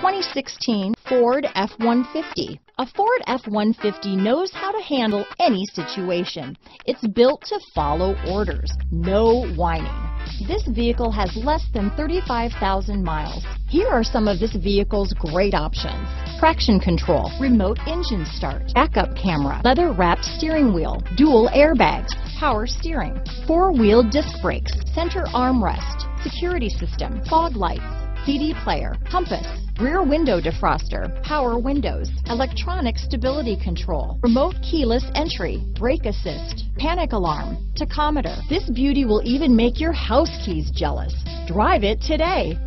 2016 Ford F-150. A Ford F-150 knows how to handle any situation. It's built to follow orders, no whining. This vehicle has less than 35,000 miles. Here are some of this vehicle's great options: traction control, remote engine start, backup camera, leather-wrapped steering wheel, dual airbags, power steering, four-wheel disc brakes, center armrest, security system, fog lights, CD player, compass, rear window defroster, power windows, electronic stability control, remote keyless entry, brake assist, panic alarm, tachometer. This beauty will even make your house keys jealous. Drive it today.